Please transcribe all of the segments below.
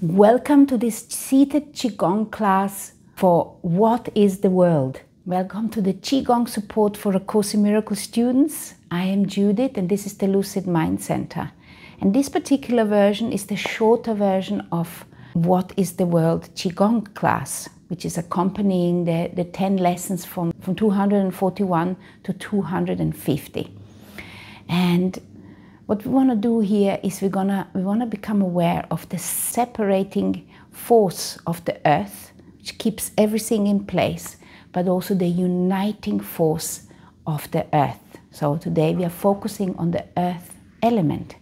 Welcome to this seated Qigong class for What is the World? Welcome to the Qigong support for A Course in Miracles students. I am Judith and this is the Lucid Mind Center. And this particular version is the shorter version of What is the World Qigong class, which is accompanying the 10 lessons from 241 to 250. And what we want to do here is we want to become aware of the separating force of the earth, which keeps everything in place, but also the uniting force of the earth. So today we are focusing on the earth element.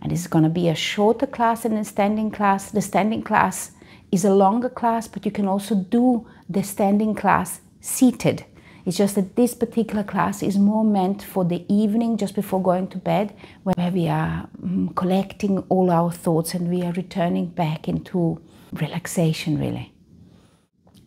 And this is going to be a shorter class than the standing class. The standing class is a longer class, but you can also do the standing class seated. It's just that this particular class is more meant for the evening, just before going to bed, where we are collecting all our thoughts and we are returning back into relaxation, really.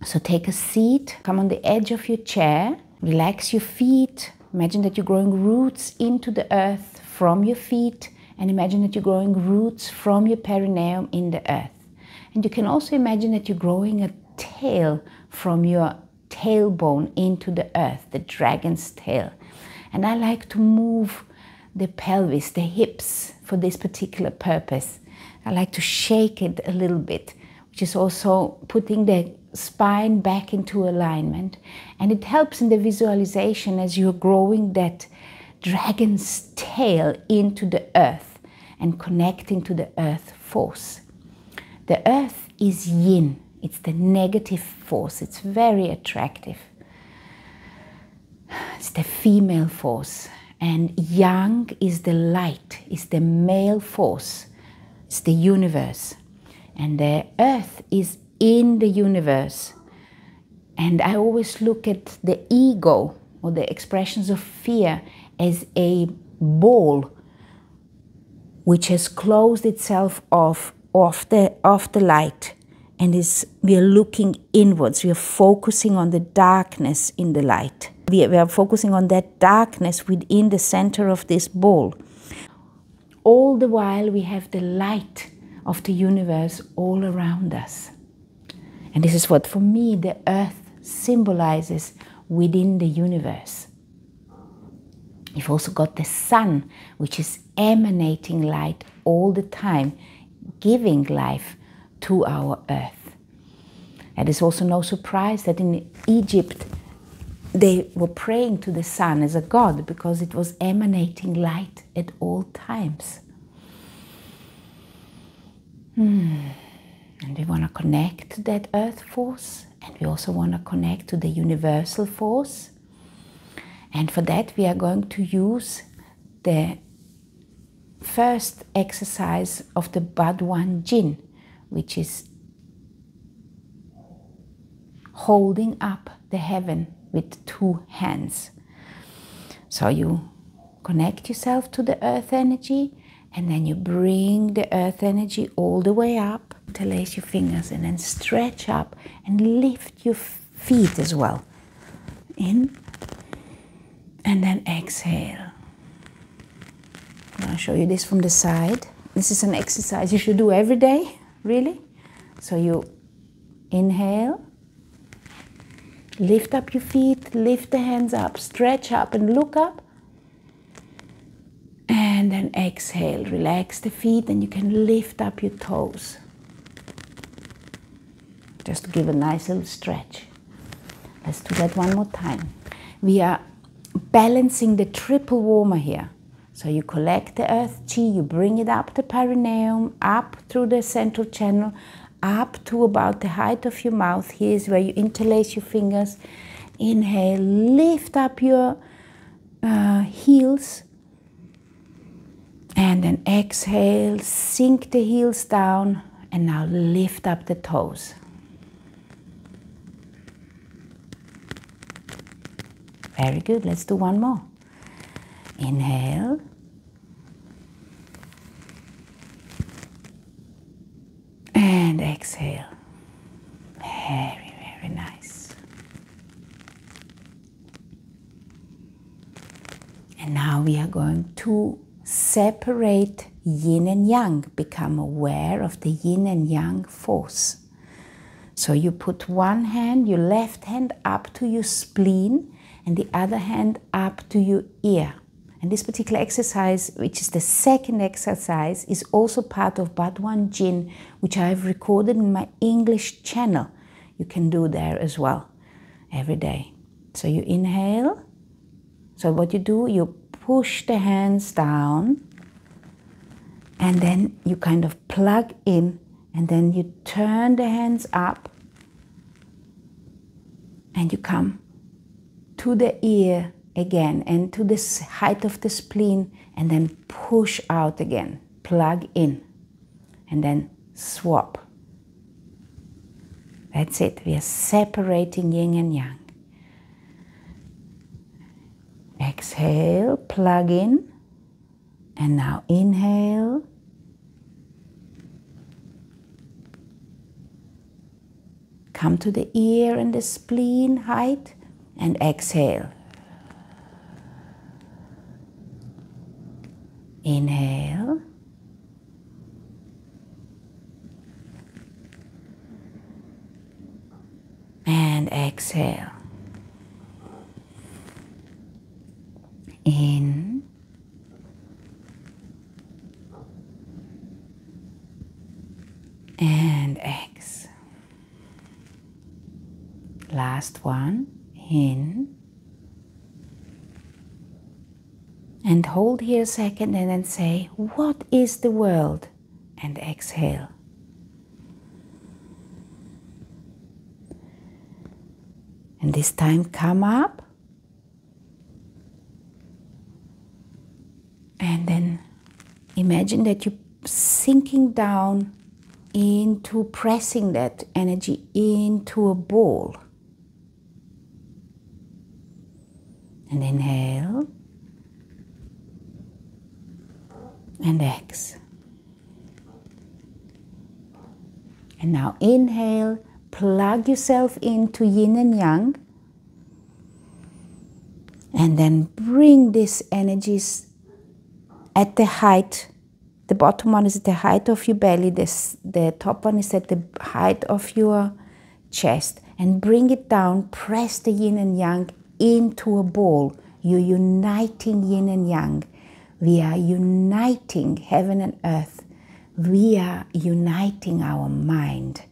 So take a seat, come on the edge of your chair, relax your feet. Imagine that you're growing roots into the earth from your feet, and imagine that you're growing roots from your perineum in the earth. And you can also imagine that you're growing a tail from your tailbone into the earth, the dragon's tail. And I like to move the pelvis, the hips, for this particular purpose. I like to shake it a little bit, which is also putting the spine back into alignment. And it helps in the visualization as you're growing that dragon's tail into the earth and connecting to the earth force. The earth is yin. It's the negative force. It's very attractive. It's the female force. And yang is the light. It's the male force. It's the universe. And the earth is in the universe. And I always look at the ego or the expressions of fear as a ball which has closed itself off the light. And we are looking inwards, we are focusing on the darkness in the light. We are focusing on that darkness within the center of this ball. All the while we have the light of the universe all around us. And this is what, for me, the earth symbolizes within the universe. You've also got the sun, which is emanating light all the time, giving life to our earth. And it's also no surprise that in Egypt they were praying to the sun as a god, because it was emanating light at all times. And we want to connect to that earth force, and we also want to connect to the universal force. And for that we are going to use the first exercise of the Baduanjin, which is holding up the heaven with two hands. So you connect yourself to the earth energy, and then you bring the earth energy all the way up. Interlace your fingers and then stretch up and lift your feet as well. In and then exhale. I'm going to show you this from the side. This is an exercise you should do every day. Really? So you inhale, lift up your feet, lift the hands up, stretch up and look up. And then exhale, relax the feet, and you can lift up your toes. Just to give a nice little stretch. Let's do that one more time. We are balancing the triple warmer here. So you collect the earth chi, you bring it up the perineum, up through the central channel, up to about the height of your mouth. Here is where you interlace your fingers. Inhale, lift up your heels. And then exhale, sink the heels down, and now lift up the toes. Very good, let's do one more. Inhale. And exhale. Very, very nice. And now we are going to separate yin and yang, become aware of the yin and yang force. So you put one hand, your left hand up to your spleen and the other hand up to your ear. And this particular exercise, which is the second exercise, is also part of Baduanjin, which I have recorded in my English channel. You can do there as well every day. So you inhale. So what you do, you push the hands down and then you kind of plug in and then you turn the hands up and you come to the ear again and to the height of the spleen and then push out again, plug in and then swap. That's it, we are separating yin and yang. Exhale, plug in, and now inhale. Come to the ear and the spleen height, and exhale. Inhale. And exhale. In and exhale. Last one, in. And hold here a second and then say, what is the world? And exhale. And this time come up. And then imagine that you're sinking down into pressing that energy into a ball. And inhale. And exhale. And now inhale, plug yourself into yin and yang. And then bring these energies at the height. The bottom one is at the height of your belly, the top one is at the height of your chest, and bring it down, press the yin and yang into a ball. You're uniting yin and yang. We are uniting heaven and earth. We are uniting our mind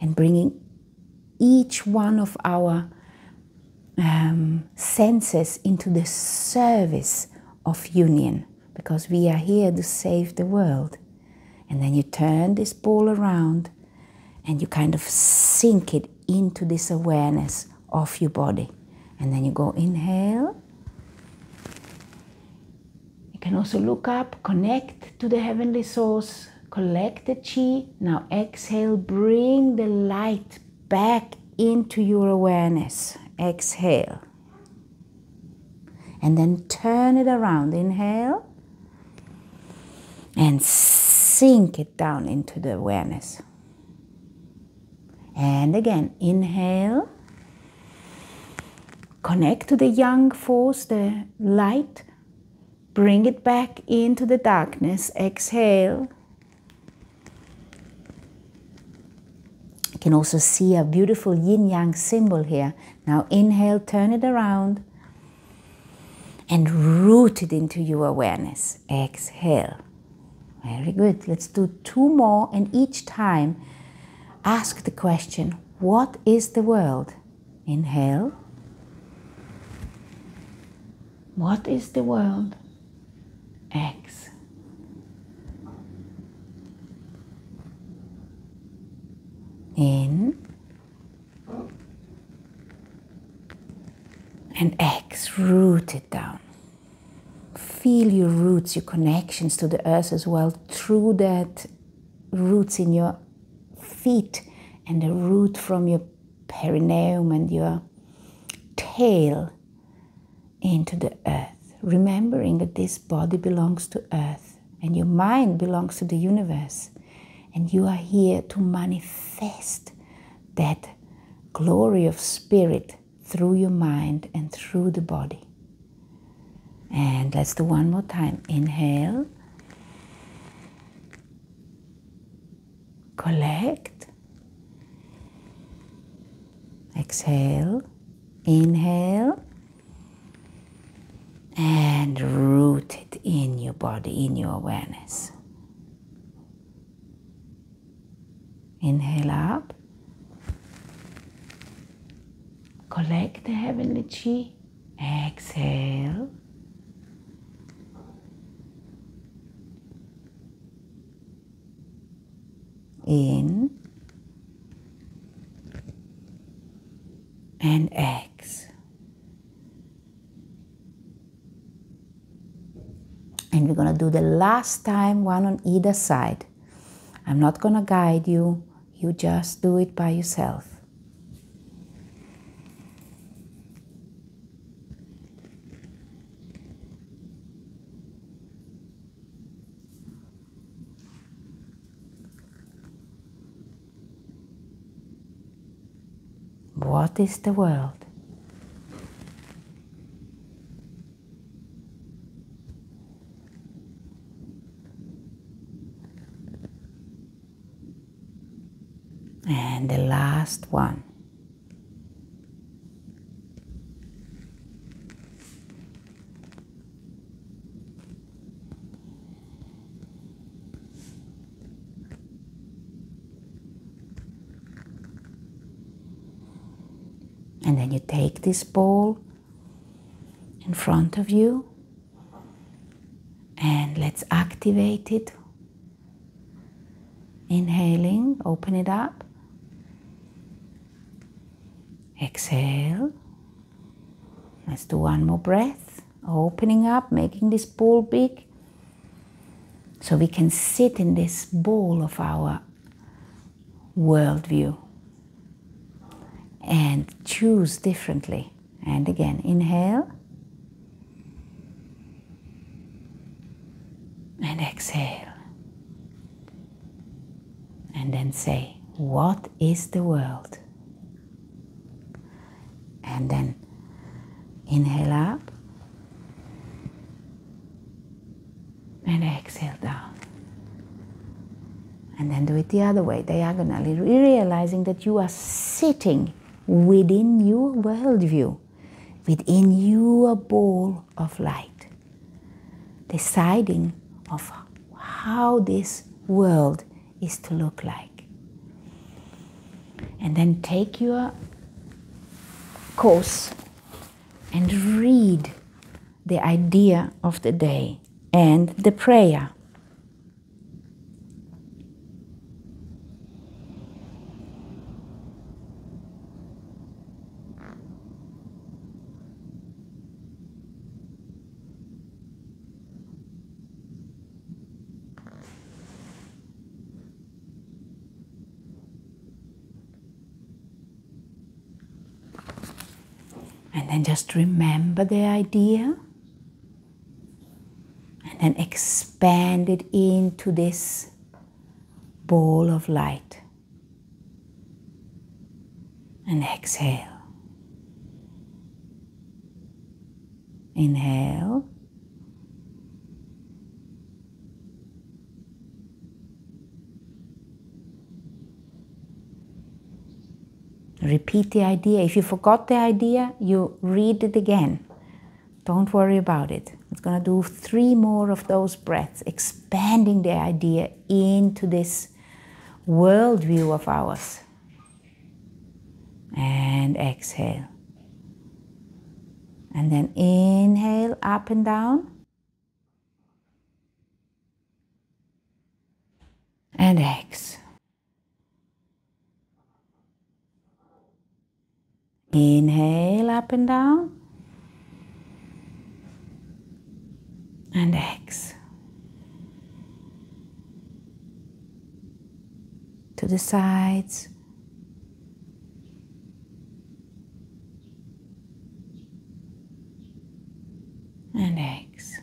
and bringing each one of our senses into the service of union. Because we are here to save the world. And then you turn this ball around and you kind of sink it into this awareness of your body. And then you go inhale. You can also look up, connect to the heavenly source, collect the chi. Now exhale, bring the light back into your awareness. Exhale. And then turn it around, inhale. And sink it down into the awareness. And again, inhale. Connect to the yang force, the light. Bring it back into the darkness. Exhale. You can also see a beautiful yin-yang symbol here. Now inhale, turn it around. And root it into your awareness. Exhale. Very good. Let's do two more, and each time ask the question, what is the world? Inhale. What is the world? Exhale. In. And exhale. Root it down. Feel your roots, your connections to the earth as well, through that roots in your feet and the root from your perineum and your tail into the earth. Remembering that this body belongs to earth and your mind belongs to the universe. And you are here to manifest that glory of spirit through your mind and through the body. And let's do one more time. Inhale. collect. Exhale, inhale, and root it in your body, in your awareness. Inhale up, collect the heavenly chi, exhale. In and X, and we're gonna do the last time, one on either side. I'm not gonna guide you, you just do it by yourself. What is the world? And the last one. And then you take this ball in front of you and let's activate it. Inhaling, open it up. Exhale. Let's do one more breath. Opening up, making this ball big. So we can sit in this ball of our worldview and choose differently. And again, inhale and exhale, and then say, what is the world? And then inhale up and exhale down. And then do it the other way, diagonally, realizing that you are sitting within your worldview, within your ball of light, deciding of how this world is to look like. And then take your course and read the idea of the day and the prayer. And then just remember the idea and then expand it into this ball of light. And exhale. Inhale. Repeat the idea. If you forgot the idea, you read it again. Don't worry about it. It's going to do 3 more of those breaths, expanding the idea into this worldview of ours. And exhale. And then inhale up and down. And exhale. Inhale up and down and exhale to the sides, and exhale.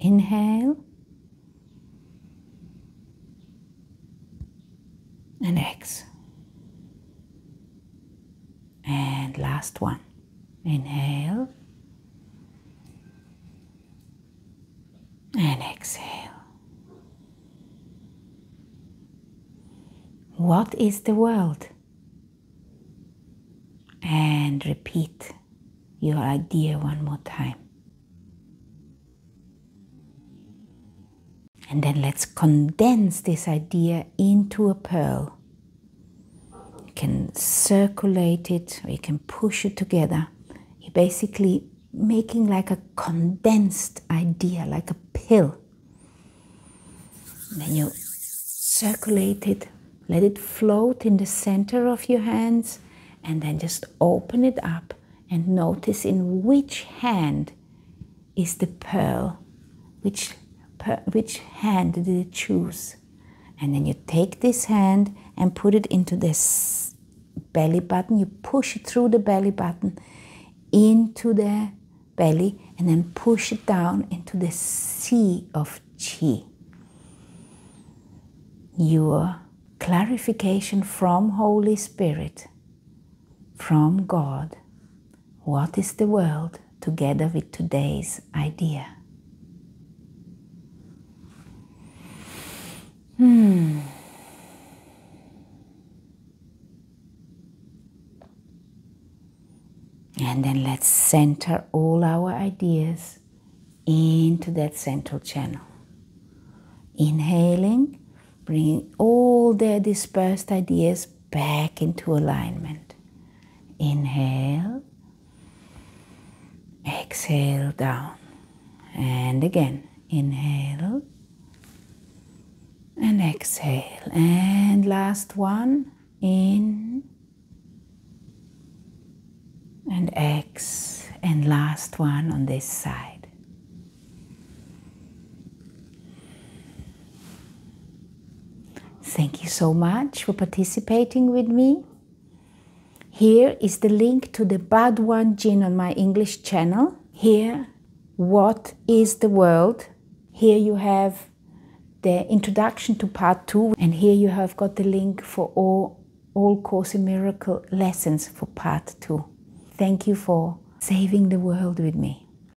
Inhale and exhale. And last one. Inhale and exhale. What is the world? And repeat your idea one more time. And then let's condense this idea into a pearl. You can circulate it, or you can push it together. You're basically making like a condensed idea, like a pill. And then you circulate it, let it float in the center of your hands, and then just open it up and notice in which hand is the pearl, which hand did you choose? And then you take this hand and put it into this belly button. You push it through the belly button into the belly and then push it down into the sea of chi. Your clarification from Holy Spirit, from God. What is the world? Together with today's idea. And then let's center all our ideas into that central channel. Inhaling, bringing all the dispersed ideas back into alignment. Inhale, exhale down, and again, inhale, and exhale, and last one, in and ex, and last one on this side. Thank you so much for participating with me. Here is the link to the Baduanjin on my English channel. Here, what is the world? Here you have the introduction to part 2, and here you have got the link for all Course in Miracles lessons for part 2. Thank you for saving the world with me.